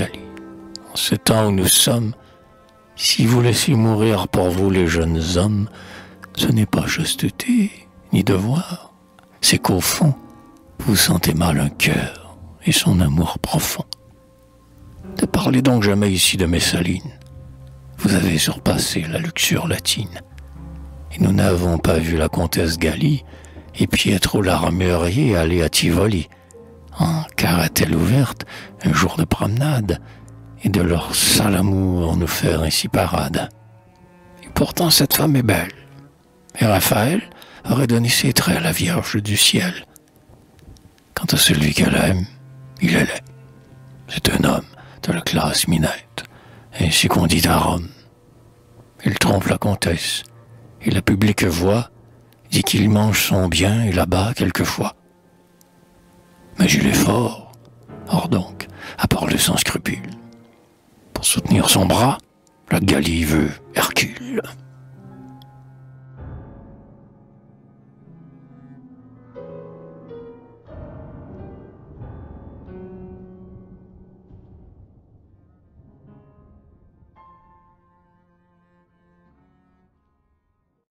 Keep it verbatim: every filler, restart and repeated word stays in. l'Italie. En ce temps où nous sommes, si vous laissez mourir pour vous les jeunes hommes, ce n'est pas chasteté, ni devoir, c'est qu'au fond, vous sentez mal un cœur et son amour profond. Ne parlez donc jamais ici de Messalines. Vous avez surpassé la luxure latine. Et nous n'avons pas vu la comtesse Galli et Pietro l'armurier aller à Tivoli, en carretelle ouverte, un jour de promenade, et de leur sale amour nous faire ainsi parade. Et pourtant cette femme est belle, et Raphaël aurait donné ses traits à la Vierge du ciel. Quant à celui qu'elle aime, il est laid. C'est un homme de la classe minette, ainsi qu'on dit à Rome. Il trompe la comtesse, et la publique voix dit qu'il mange son bien et là-bas quelquefois. Mais il est fort, or donc, à parler sans scrupule. Pour soutenir son bras, la Galie veut Hercule.